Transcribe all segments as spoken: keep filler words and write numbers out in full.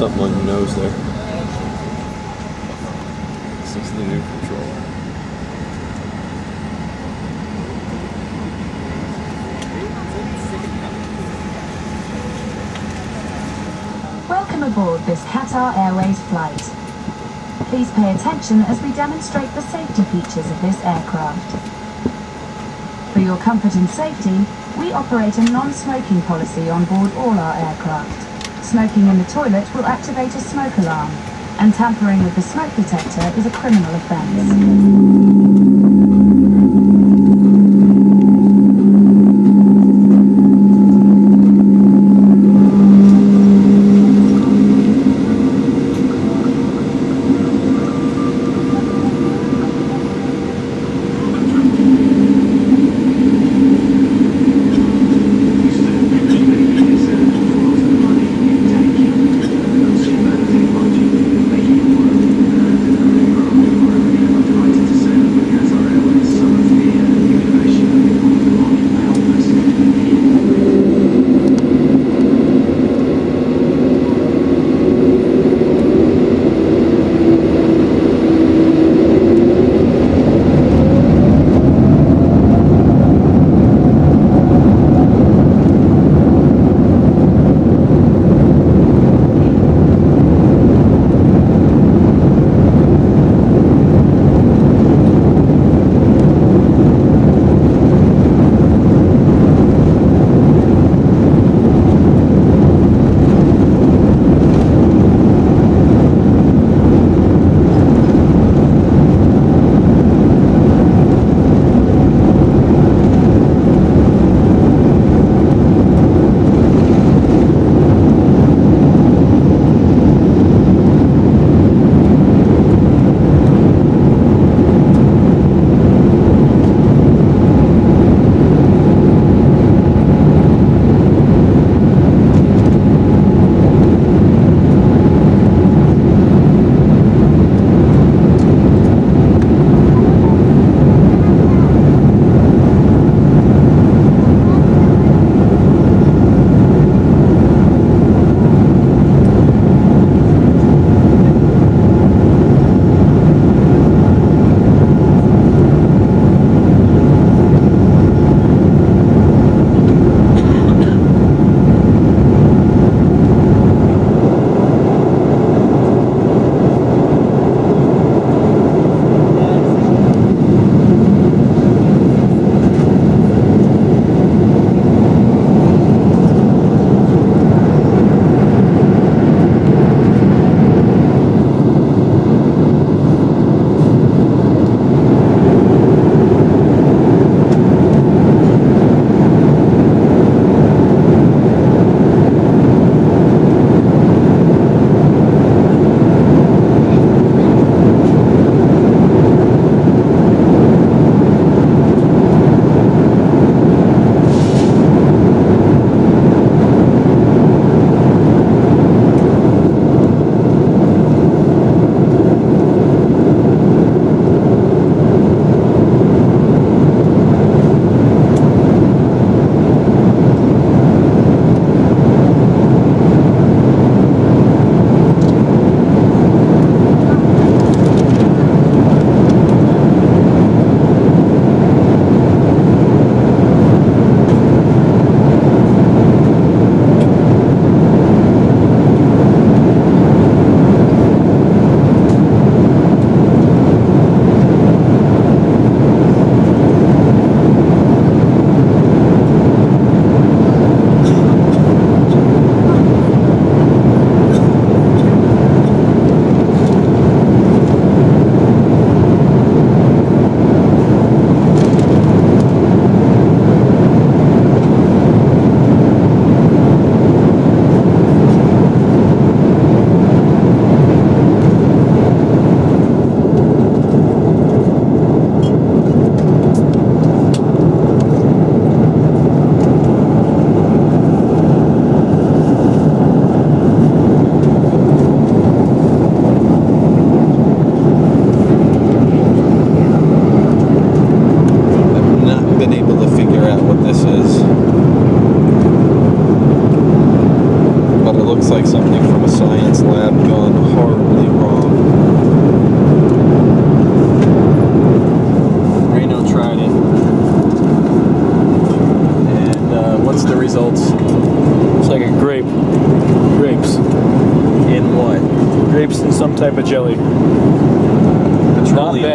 something on your nose there. This is the new controller. Welcome aboard this Qatar Airways flight. Please pay attention as we demonstrate the safety features of this aircraft. For your comfort and safety, we operate a non-smoking policy on board all our aircraft. Smoking in the toilet will activate a smoke alarm, and tampering with the smoke detector is a criminal offence. Thank you.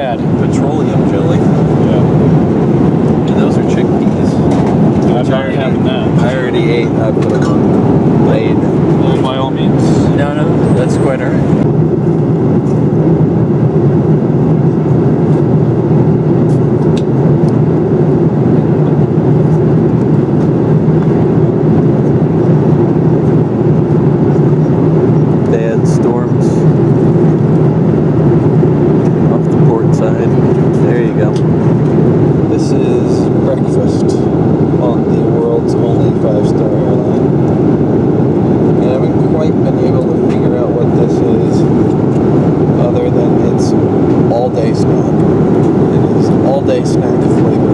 bad. Petroleum jelly. Yeah. And those are chickpeas. I've already had that. I already ate. I put them on blade. Well, by all means. No, no, that's quite all right. They had storms off the port side. There you go. This is breakfast on the world's only five-star airline. I haven't quite been able to figure out what this is, other than it's all-day snack. It is all-day snack flavor.